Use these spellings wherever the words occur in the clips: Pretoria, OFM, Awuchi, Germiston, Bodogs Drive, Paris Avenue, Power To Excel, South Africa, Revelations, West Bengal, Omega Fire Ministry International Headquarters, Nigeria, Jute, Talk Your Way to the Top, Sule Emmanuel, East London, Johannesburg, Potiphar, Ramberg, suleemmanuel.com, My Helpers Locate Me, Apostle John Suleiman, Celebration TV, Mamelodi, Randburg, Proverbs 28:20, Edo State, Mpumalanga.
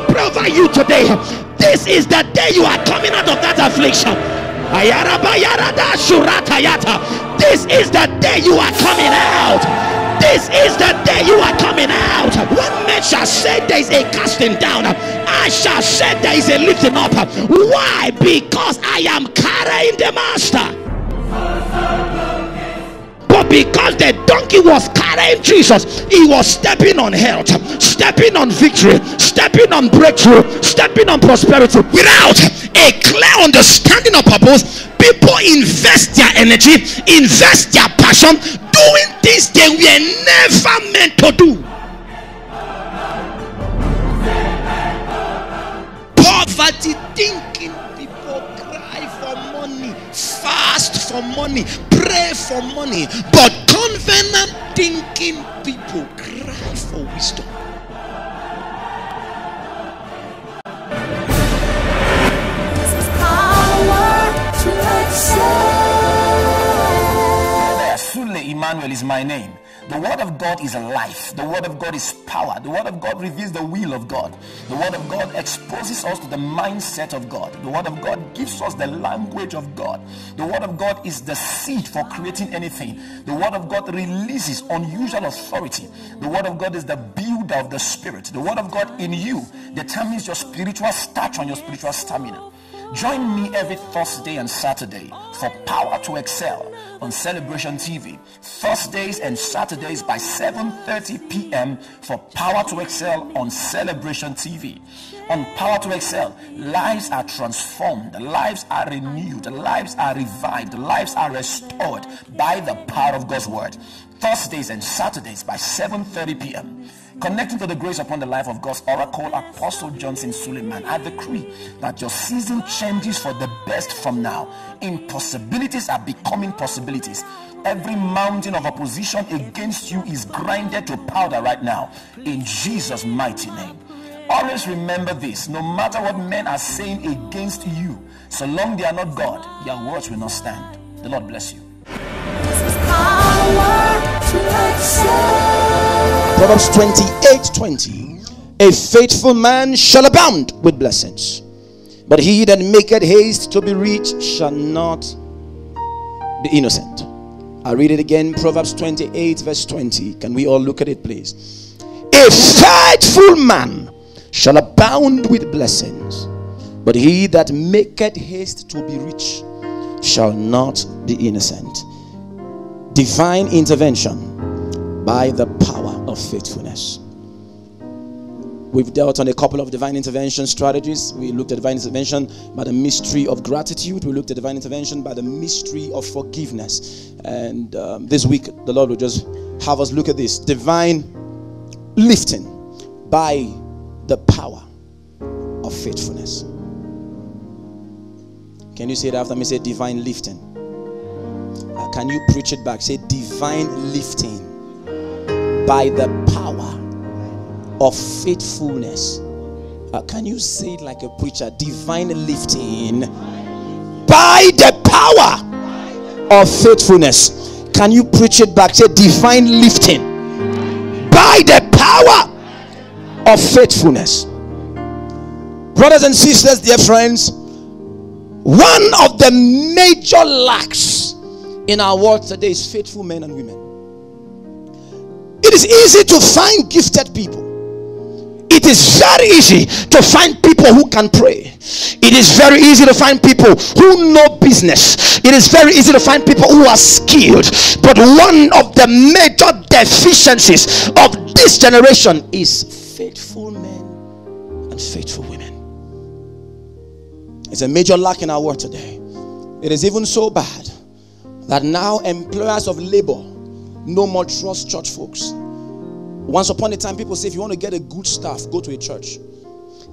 to prosper you today. This is the day you are coming out of that affliction. This is the day you are coming out. This is the day you are coming out. One man shall say there is a casting down, I shall say there is a lifting up. Why? Because I am carrying the master. But because the donkey was carrying Jesus, he was stepping on health, stepping on victory, stepping on breakthrough, stepping on prosperity. Without a clear understanding of purpose, people invest their energy, invest their passion, doing things they were never meant to do. Poverty thinking. People cry for money, fast for money, pray for money, but covenant thinking people cry for wisdom. This is Power To Excel. Sule Emmanuel is my name. The word of God is life. The word of God is power. The word of God reveals the will of God. The word of God exposes us to the mindset of God. The word of God gives us the language of God. The word of God is the seed for creating anything. The word of God releases unusual authority. The word of God is the builder of the spirit. The word of God in you determines your spiritual stature and your spiritual stamina. Join me every Thursday and Saturday for Power to Excel on Celebration TV. Thursdays and Saturdays by 7:30 p.m. for Power to Excel on Celebration TV. On Power to Excel, lives are transformed, lives are renewed, lives are revived, lives are restored by the power of God's word. Thursdays and Saturdays by 7:30 p.m. Connecting to the grace upon the life of God's oracle, Apostle John Suleiman, I decree that your season changes for the best from now. Impossibilities are becoming possibilities. Every mountain of opposition against you is grinded to powder right now, in Jesus' mighty name. Always remember this, no matter what men are saying against you, so long they are not God, their words will not stand. The Lord bless you. This is Power To Excel. Proverbs 28:20, a faithful man shall abound with blessings, but he that maketh haste to be rich shall not be innocent. I'll read it again. Proverbs 28:20. Can we all look at it, please? A faithful man shall abound with blessings, but he that maketh haste to be rich shall not be innocent. Divine intervention by the power of faithfulness. We've dealt on a couple of divine intervention strategies. We looked at divine intervention by the mystery of gratitude. We looked at divine intervention by the mystery of forgiveness. And this week, the Lord will just have us look at this divine lifting by the power of faithfulness. Can you say it after me? Say divine lifting. Can you preach it back? Say divine lifting by the power of faithfulness. Can you say it like a preacher? Divine lifting by the power of faithfulness. Can you preach it back? Say divine lifting by the power of faithfulness. Brothers and sisters, dear friends, one of the major lacks in our world today is faithful men and women. It is easy to find gifted people. It is very easy to find people who can pray. It is very easy to find people who know business. It is very easy to find people who are skilled. But one of the major deficiencies of this generation is faithful men and faithful women. It's a major lack in our world today. It is even so bad that now employers of labor no more trust church folks. Once upon a time, people say if you want to get a good staff, go to a church.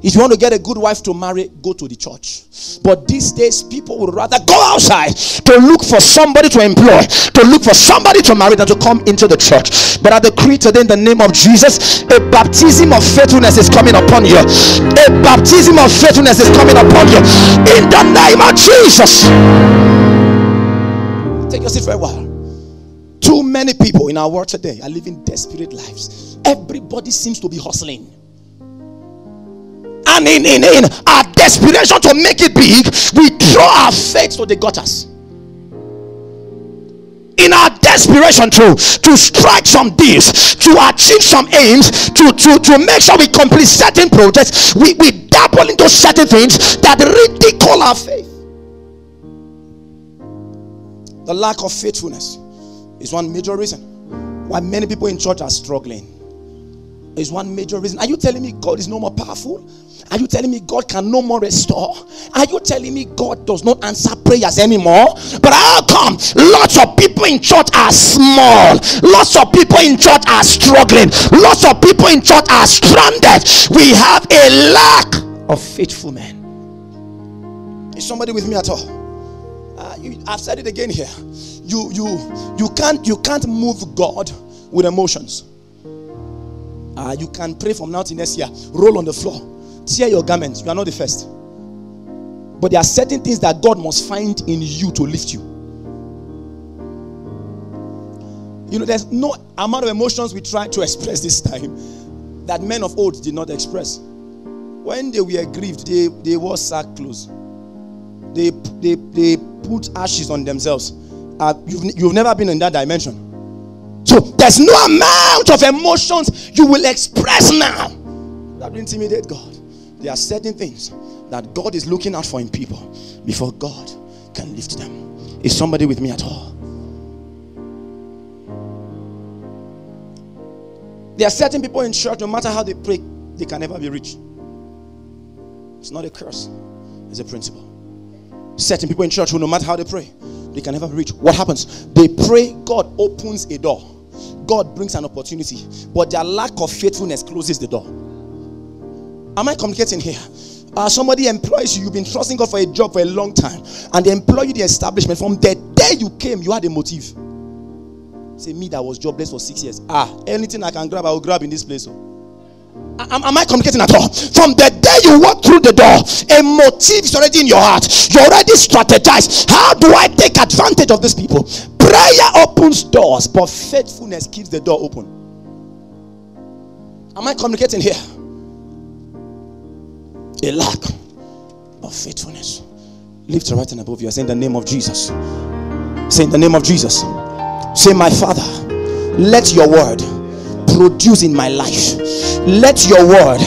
If you want to get a good wife to marry, go to the church. But these days, people would rather go outside to look for somebody to employ, to look for somebody to marry, than to come into the church. But I decree today in the name of Jesus, a baptism of faithfulness is coming upon you. A baptism of faithfulness is coming upon you. In the name of Jesus. Take your seat for a while. Too many people in our world today are living desperate lives. Everybody seems to be hustling. and in our desperation to make it big, we draw our faith to the gutters. In our desperation to strike some deals, to achieve some aims, to make sure we complete certain projects, we dabble into certain things that ridicule our faith. The lack of faithfulness is one major reason why many people in church are struggling. Is one major reason. Are you telling me God is no more powerful? Are you telling me God can no more restore? Are you telling me God does not answer prayers anymore? But how come lots of people in church are small? Lots of people in church are struggling. Lots of people in church are stranded. We have a lack of faithful men. Is somebody with me at all? I've said it again here. You can't move God with emotions. You can pray from now till next year. Roll on the floor. Tear your garments. You are not the first. But there are certain things that God must find in you to lift you. You know, there's no amount of emotions we try to express this time that men of old did not express. When they were grieved, they wore sackcloth. They put ashes on themselves. You've never been in that dimension. So there's no amount of emotions you will express now that will intimidate God. There are certain things that God is looking out for in people before God can lift them. Is somebody with me at all? There are certain people in church, no matter how they pray, they can never be rich. It's not a curse, it's a principle. Certain people in church who, no matter how they pray, they can never be rich. What happens? They pray, God opens a door. God brings an opportunity, but their lack of faithfulness closes the door. Am I communicating here? Somebody employs you. You've been trusting God for a job for a long time, and they employ you, the establishment. From the day you came, you had a motive. Say, me that was jobless for 6 years. Anything I can grab, I will grab in this place. So. Am I communicating at all? From the day you walk through the door, a motive is already in your heart. You already strategized. How do I take advantage of these people? Prayer opens doors, but faithfulness keeps the door open. Am I communicating here? A lack of faithfulness. Lift your right hand above you. Say in the name of Jesus. Say in the name of Jesus. Say, my Father, let your word produce in my life. Let your word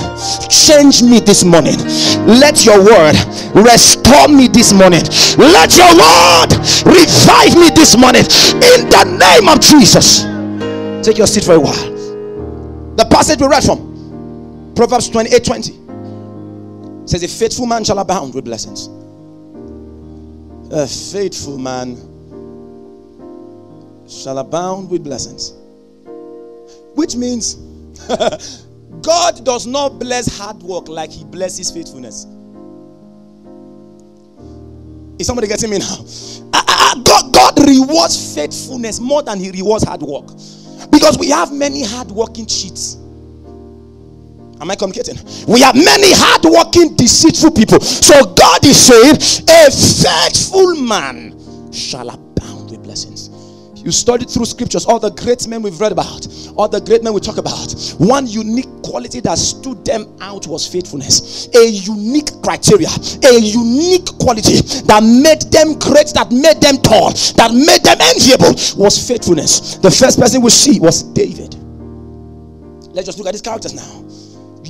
change me this morning. Let your word restore me this morning. Let your word revive me this morning. In the name of Jesus. Take your seat for a while. The passage we read from Proverbs 28:20 says, a faithful man shall abound with blessings. A faithful man shall abound with blessings. Which means God does not bless hard work like he blesses faithfulness. Is somebody getting me now? God rewards faithfulness more than he rewards hard work. Because we have many hard-working cheats. Am I communicating? We have many hard-working, deceitful people. So God is saying, a faithful man shall abound with blessings. You study through scriptures, all the great men we've read about, all the great men we talk about. One unique quality that stood them out was faithfulness. A unique criteria, a unique quality that made them great, that made them tall, that made them enviable was faithfulness. The first person we see was David. Let's just look at these characters now.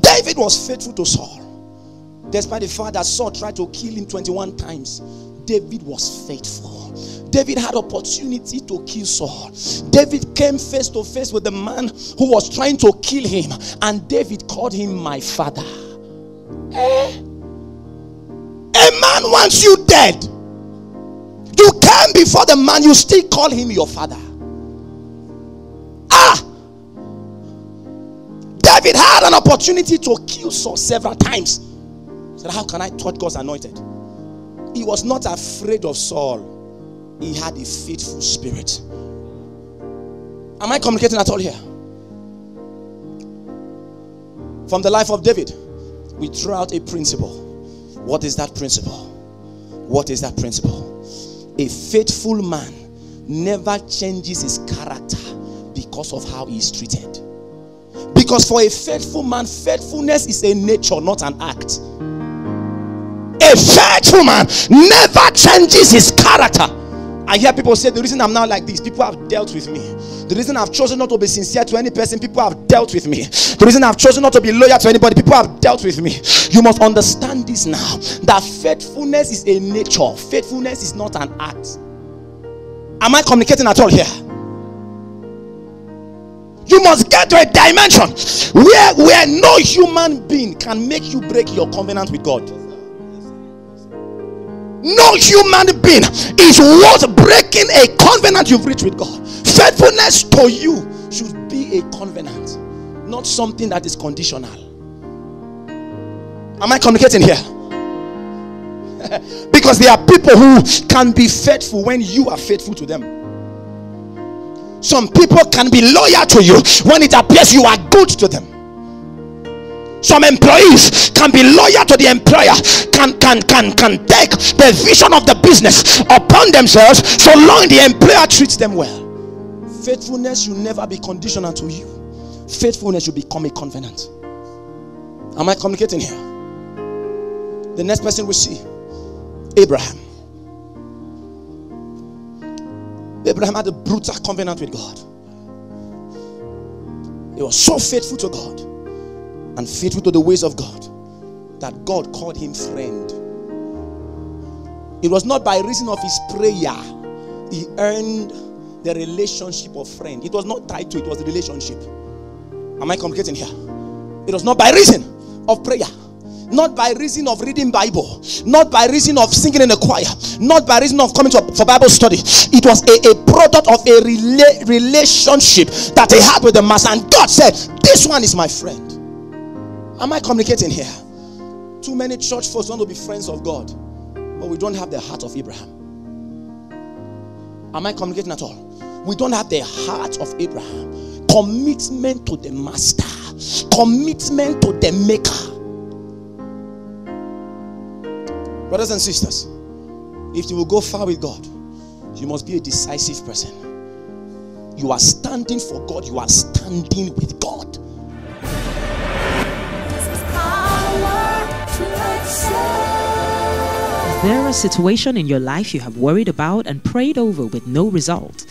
David was faithful to Saul. Despite the fact that Saul tried to kill him 21 times, David was faithful. David had opportunity to kill Saul. David came face to face with the man who was trying to kill him. And David called him my father. A man wants you dead. You came before the man, you still call him your father. David had an opportunity to kill Saul several times. He said, how can I touch God's anointed? He was not afraid of Saul. He had a faithful spirit. Am I communicating at all here? From the life of David, we draw out a principle. What is that principle? What is that principle? A faithful man never changes his character because of how he is treated. Because for a faithful man, faithfulness is a nature, not an act. A faithful man never changes his character. I hear people say, the reason I'm now like this, people have dealt with me. The reason I've chosen not to be sincere to any person, people have dealt with me. The reason I've chosen not to be loyal to anybody, people have dealt with me. You must understand this now, that faithfulness is a nature. Faithfulness is not an act. Am I communicating at all here? You must get to a dimension where no human being can make you break your covenant with God. No human being is worth breaking a covenant you've reached with God. Faithfulness to you should be a covenant, not something that is conditional. Am I communicating here? Because there are people who can be faithful when you are faithful to them. Some people can be loyal to you when it appears you are good to them. Some employees can be loyal to the employer, can take the vision of the business upon themselves so long the employer treats them well. Faithfulness should never be conditional to you. Faithfulness should become a covenant. Am I communicating here? The next person we see, Abraham. Abraham had a brutal covenant with God. He was so faithful to God and faithful to the ways of God that God called him friend. It was not by reason of his prayer he earned the relationship of friend. It was not tied to it, was the relationship. Am I communicating here? It was not by reason of prayer, not by reason of reading Bible, not by reason of singing in a choir, not by reason of coming for Bible study. It was a product of a relationship that they had with the master, and God said, this one is my friend. Am I communicating here? Too many church folks want to be friends of God, but we don't have the heart of Abraham. Am I communicating at all? We don't have the heart of Abraham. Commitment to the master, commitment to the maker. Brothers and sisters, if you will go far with God, you must be a decisive person. You are standing for God. You are standing with God. Is there a situation in your life you have worried about and prayed over with no result?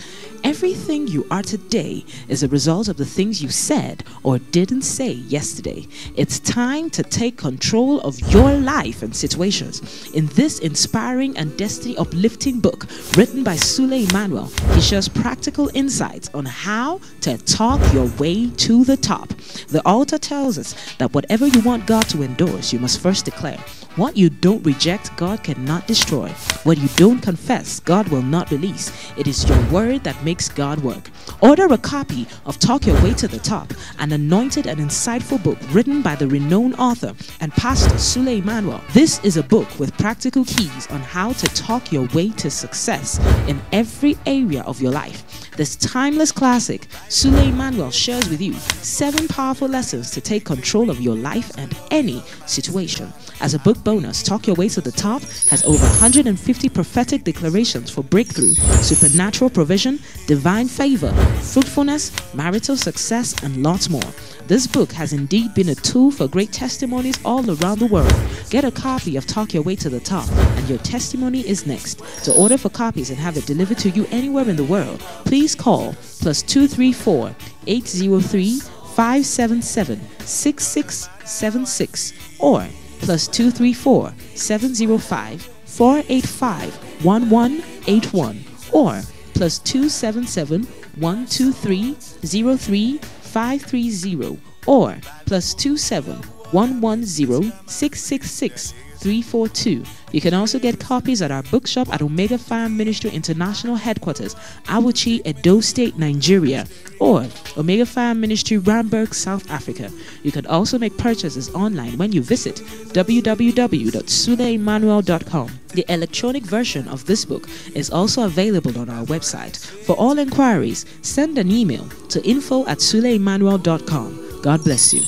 Everything you are today is a result of the things you said or didn't say yesterday. It's time to take control of your life and situations. In this inspiring and destiny uplifting book written by Sule Emmanuel, he shares practical insights on how to talk your way to the top. The author tells us that whatever you want God to endorse, you must first declare. What you don't reject, God cannot destroy. What you don't confess, God will not release. It is your word that makes God work. Order a copy of Talk Your Way to the Top, an anointed and insightful book written by the renowned author and pastor Sule Emmanuel. This is a book with practical keys on how to talk your way to success in every area of your life. This timeless classic, Sule Emmanuel shares with you 7 powerful lessons to take control of your life and any situation. As a book bonus, Talk Your Way to the Top has over 150 prophetic declarations for breakthrough, supernatural provision, divine favor, fruitfulness, marital success, and lots more. This book has indeed been a tool for great testimonies all around the world. Get a copy of Talk Your Way to the Top, and your testimony is next. To order for copies and have it delivered to you anywhere in the world, please call +234 803 577 6676 or +234 705 485 1181 or +277 123 03530 or +27 110 666 342. You can also get copies at our bookshop at Omega Fire Ministry International Headquarters, Awuchi, Edo State, Nigeria, or Omega Fire Ministry, Ramberg, South Africa. You can also make purchases online when you visit www.suleemmanuel.com. The electronic version of this book is also available on our website. For all inquiries, send an email to info@suleemmanuel.com. God bless you.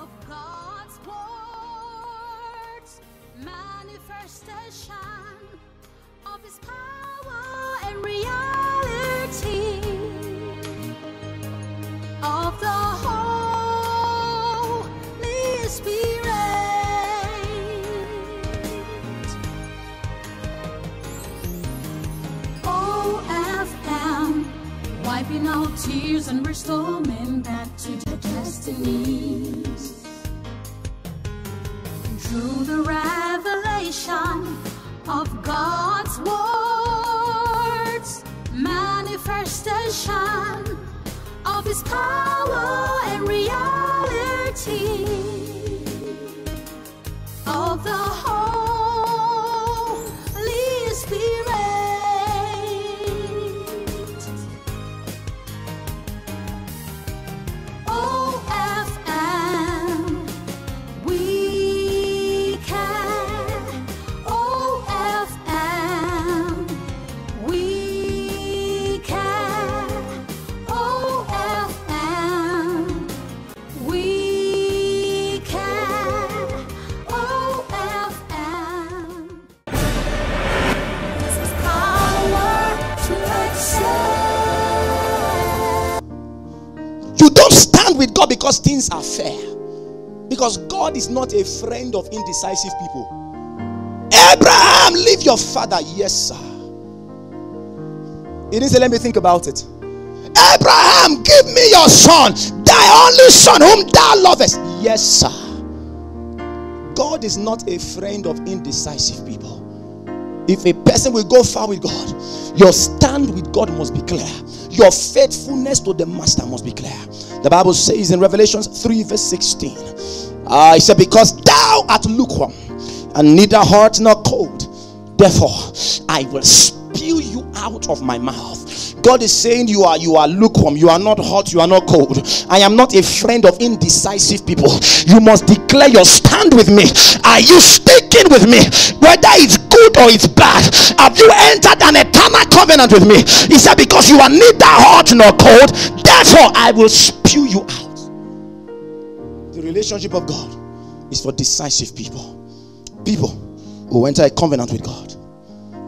of God's words, manifestation of His power and reality of the Holy Spirit. Wiping out tears and restoring back to their destinies. Through the revelation of God's words, manifestation of His power and reality of the Holy Spirit. You don't stand with God because things are fair. Because God is not a friend of indecisive people. Abraham, leave your father. Yes, sir. He didn't say, let me think about it. Abraham, give me your son, thy only son whom thou lovest. Yes, sir. God is not a friend of indecisive people. If a person will go far with God, your stand with God must be clear. Your faithfulness to the master must be clear. The Bible says in Revelations 3 verse 16. It said, because thou art lukewarm and neither hot nor cold, therefore I will spew you out of my mouth. God is saying you are lukewarm, you are not hot, you are not cold. I am not a friend of indecisive people. You must declare your stand with me. Are you sticking with me? Whether it's good or it's bad, have you entered an eternal covenant with me? He said, because you are neither hot nor cold, therefore I will spew you out. The relationship of God is for decisive people. People who enter a covenant with God.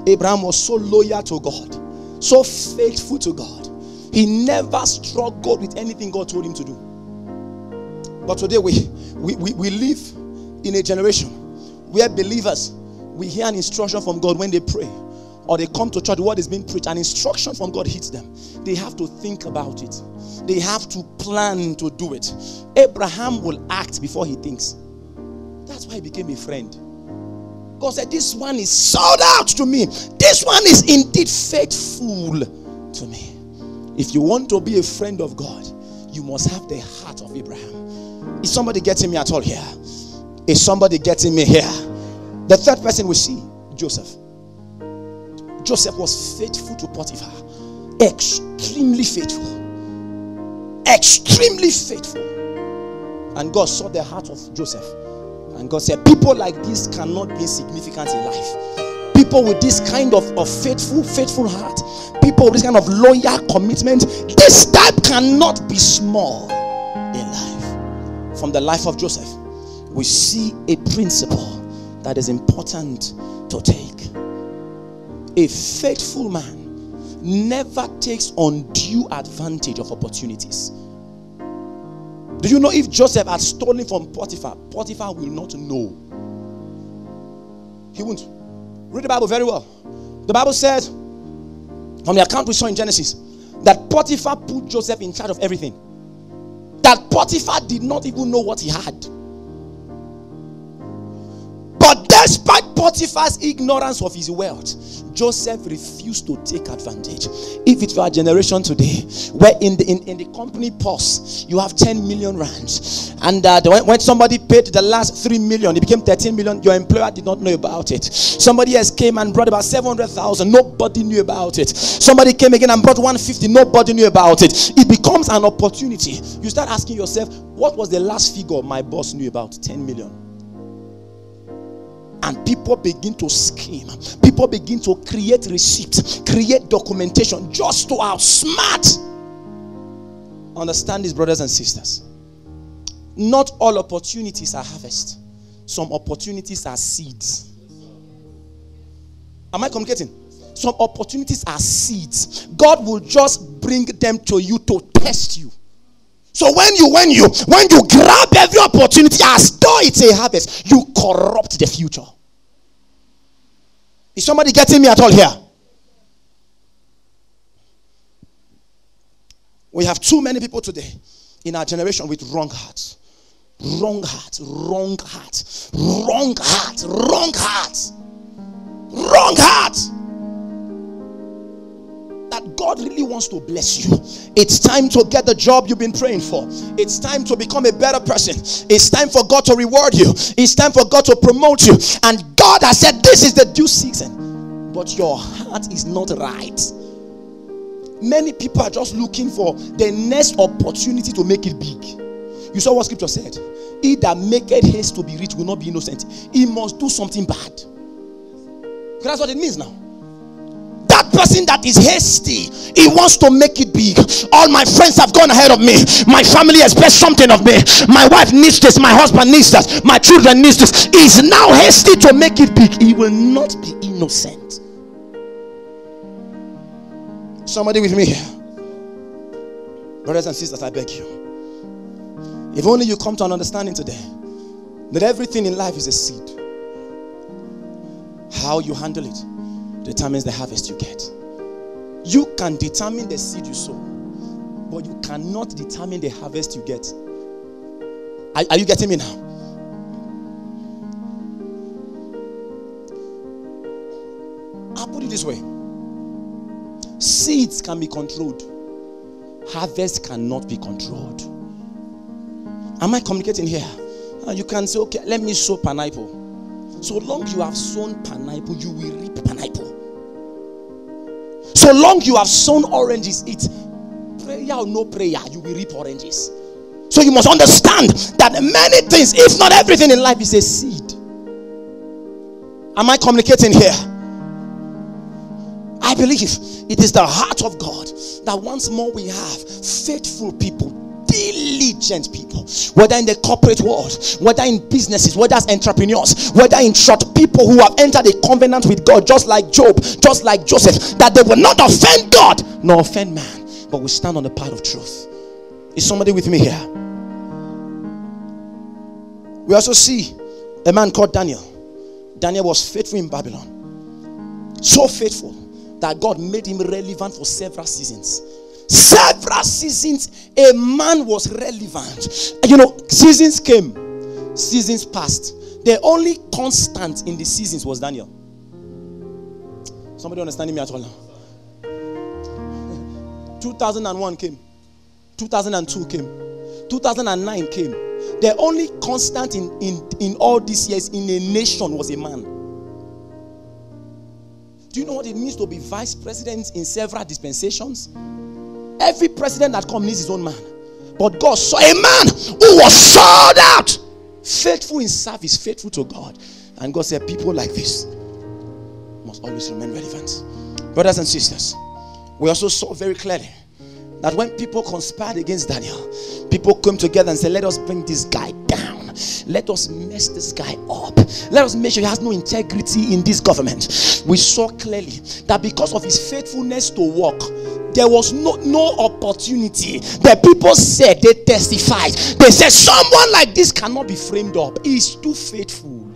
Abraham was so loyal to God, so faithful to God. He never struggled with anything God told him to do. But today we live in a generation where believers, we hear an instruction from God when they pray or they come to church, what is being preached, an instruction from God hits them. They have to think about it. They have to plan to do it. Abraham will act before he thinks. That's why he became a friend. God said, this one is sold out to me. This one is indeed faithful to me. If you want to be a friend of God, you must have the heart of Abraham. Is somebody getting me at all here? Is somebody getting me here? The third person we see, Joseph. Joseph was faithful to Potiphar. Extremely faithful. Extremely faithful. And God saw the heart of Joseph. And God said, people like this cannot be significant in life. People with this kind of faithful heart, people with this kind of loyal commitment, this type cannot be small in life. From the life of Joseph, we see a principle that is important to take. A faithful man never takes undue advantage of opportunities. Do you know if Joseph had stolen from Potiphar, Potiphar will not know. He won't. Read the Bible very well. The Bible says, from the account we saw in Genesis, that Potiphar put Joseph in charge of everything. That Potiphar did not even know what he had. But despite Potiphar's ignorance of his wealth, Joseph refused to take advantage. If it were a generation today where in the company purse you have 10 million rands, and when somebody paid the last 3 million, it became 13 million. Your employer did not know about it. Somebody else came and brought about 700,000. Nobody knew about it. Somebody came again and brought 150. Nobody knew about it. It becomes an opportunity. You start asking yourself, what was the last figure my boss knew about? 10 million. And people begin to scheme. People begin to create receipts, create documentation just to outsmart. Understand this, brothers and sisters. Not all opportunities are harvest. Some opportunities are seeds. Am I communicating? Some opportunities are seeds. God will just bring them to you to test you. So when you grab every opportunity as though it's a harvest, you corrupt the future. Is somebody getting me at all here? We have too many people today in our generation with wrong hearts. Wrong hearts, wrong hearts, wrong hearts, wrong hearts, wrong hearts. That God really wants to bless you. It's time to get the job you've been praying for. It's time to become a better person. It's time for God to reward you. It's time for God to promote you. And God has said, this is the due season. But your heart is not right. Many people are just looking for the next opportunity to make it big. You saw what scripture said. He that maketh haste to be rich will not be innocent. He must do something bad. That's what it means now. That person that is hasty, he wants to make it big. All my friends have gone ahead of me. My family expects something of me. My wife needs this. My husband needs that. My children needs this. He is now hasty to make it big. He will not be innocent. Somebody with me here. Brothers and sisters, I beg you. If only you come to an understanding today that everything in life is a seed. How you handle it determines the harvest you get. You can determine the seed you sow, but you cannot determine the harvest you get. Are you getting me now? I'll put it this way. Seeds can be controlled. Harvest cannot be controlled. Am I communicating here? You can say, okay, let me sow pineapple. So long you have sown pineapple, you will reap pineapple. So long you have sown oranges, it's prayer or no prayer, you will reap oranges. So you must understand that many things, if not everything in life, is a seed. Am I communicating here? I believe it is the heart of God that once more we have faithful people, diligent people, whether in the corporate world, whether in businesses, whether as entrepreneurs, whether in short, people who have entered a covenant with God, just like Job, just like Joseph, that they will not offend God nor offend man, but will stand on the path of truth. Is somebody with me here? We also see a man called Daniel. Daniel was faithful in Babylon, so faithful that God made him relevant for several seasons. Several seasons, a man was relevant. You know, seasons came, seasons passed. The only constant in the seasons was Daniel. Somebody understanding me at all now? 2001 came. 2002 came. 2009 came. The only constant in all these years in a nation was a man. Do you know what it means to be vice president in several dispensations? Every president that comes needs his own man. But God saw a man who was sold out. Faithful in service, faithful to God. And God said, people like this must always remain relevant. Brothers and sisters, we also saw very clearly that when people conspired against Daniel, people came together and said, let us bring this guy down. Let us mess this guy up. Let us make sure he has no integrity in this government. We saw clearly that because of his faithfulness to work, there was no opportunity. The people said, they testified. They said, someone like this cannot be framed up. He's too faithful.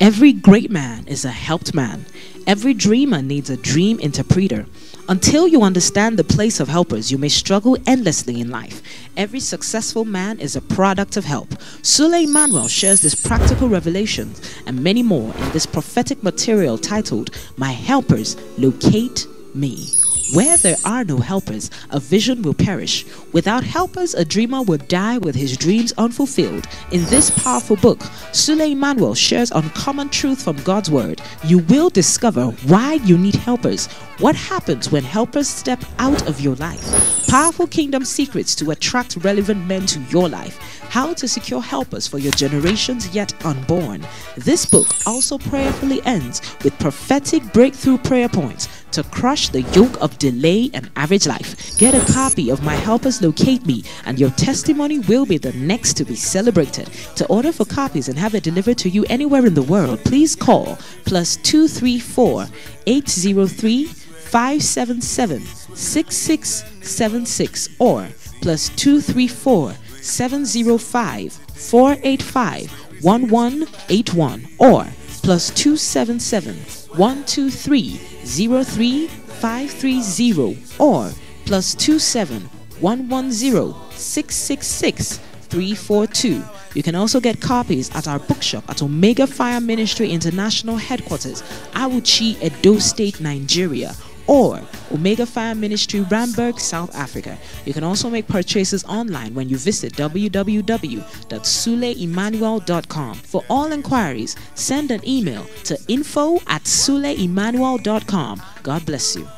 Every great man is a helped man. Every dreamer needs a dream interpreter. Until you understand the place of helpers, you may struggle endlessly in life. Every successful man is a product of help. Sule Emmanuel shares this practical revelation and many more in this prophetic material titled, My Helpers Locate Me. Where there are no helpers, a vision will perish. Without helpers, a dreamer will die with his dreams unfulfilled. In this powerful book, Sule Emmanuel shares uncommon truth from God's word. You will discover why you need helpers, what happens when helpers step out of your life, Powerful kingdom secrets to attract relevant men to your life. How to secure helpers for your generations yet unborn. This book also prayerfully ends with prophetic breakthrough prayer points to crush the yoke of delay and average life. Get a copy of My Helpers Locate Me and your testimony will be the next to be celebrated. To order for copies and have it delivered to you anywhere in the world, please call +234 803 577 6676 or +234 705 485 1181 or +277 123 03530 or +27 110 666 342. You can also get copies at our bookshop at Omega Fire Ministry International Headquarters, Awuchi, Edo State, Nigeria, or Omega Fire Ministry, Ramberg, South Africa. You can also make purchases online when you visit www.suleemmanuel.com. For all inquiries, send an email to info@suleemmanuel.com. God bless you.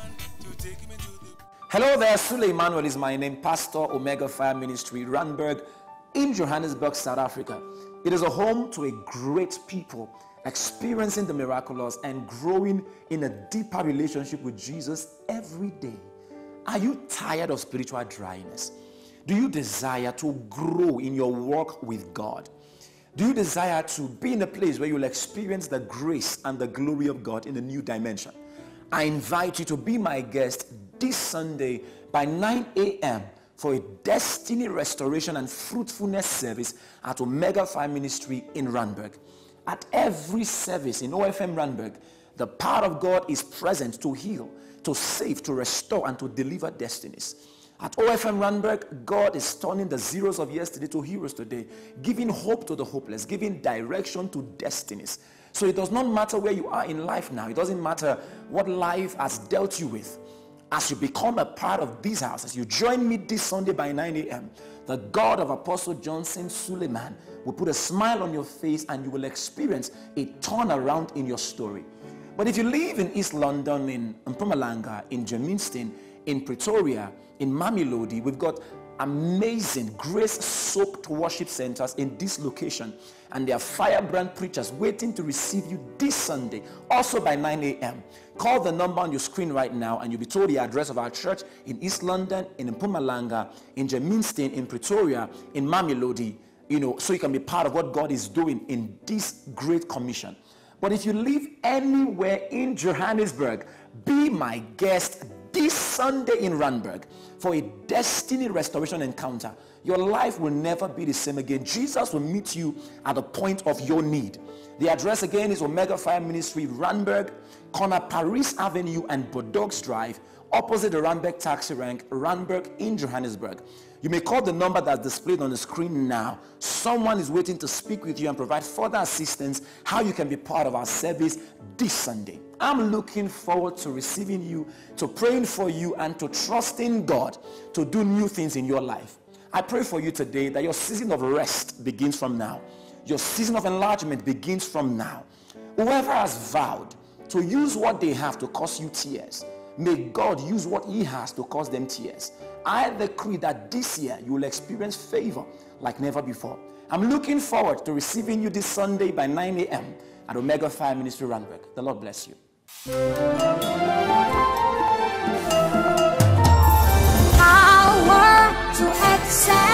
Hello there, Sule Emmanuel is my name, Pastor, Omega Fire Ministry, Randburg, in Johannesburg, South Africa. It is a home to a great people experiencing the miraculous and growing in a deeper relationship with Jesus every day. Are you tired of spiritual dryness? Do you desire to grow in your walk with God? Do you desire to be in a place where you'll experience the grace and the glory of God in a new dimension? I invite you to be my guest this Sunday by 9 a.m. for a destiny restoration and fruitfulness service at Omega Fire Ministry in Randburg. At every service in OFM Randburg, the power of God is present to heal, to save, to restore, and to deliver destinies. At OFM Randburg, God is turning the zeros of yesterday to heroes today, giving hope to the hopeless, giving direction to destinies. So it does not matter where you are in life now. It doesn't matter what life has dealt you with. As you become a part of these houses, you join me this Sunday by 9 a.m. The God of Apostle John Suleiman will put a smile on your face and you will experience a turnaround in your story. But if you live in East London, in Mpumalanga, in Germiston, in Pretoria, in Mamelodi, we've got amazing grace-soaked worship centers in this location. And there are firebrand preachers waiting to receive you this Sunday, also by 9 a.m. Call the number on your screen right now and you'll be told the address of our church in East London, in Mpumalanga, in Germiston, in Pretoria, in Mamelodi, so you can be part of what God is doing in this great commission. But if you live anywhere in Johannesburg, be my guest this Sunday in Randburg for a destiny restoration encounter. Your life will never be the same again. Jesus will meet you at the point of your need. The address again is Omega Fire Ministry, Randburg, corner Paris Avenue and Bodogs Drive, opposite the Ramberg taxi rank, Randburg in Johannesburg. You may call the number that's displayed on the screen now. Someone is waiting to speak with you and provide further assistance how you can be part of our service this Sunday. I'm looking forward to receiving you, to praying for you, and to trusting God to do new things in your life. I pray for you today that your season of rest begins from now. Your season of enlargement begins from now. Whoever has vowed to use what they have to cause you tears, may God use what he has to cause them tears. I decree that this year you will experience favor like never before. I'm looking forward to receiving you this Sunday by 9 a.m. at Omega Fire Ministry, Randburg. The Lord bless you. Power to Excel.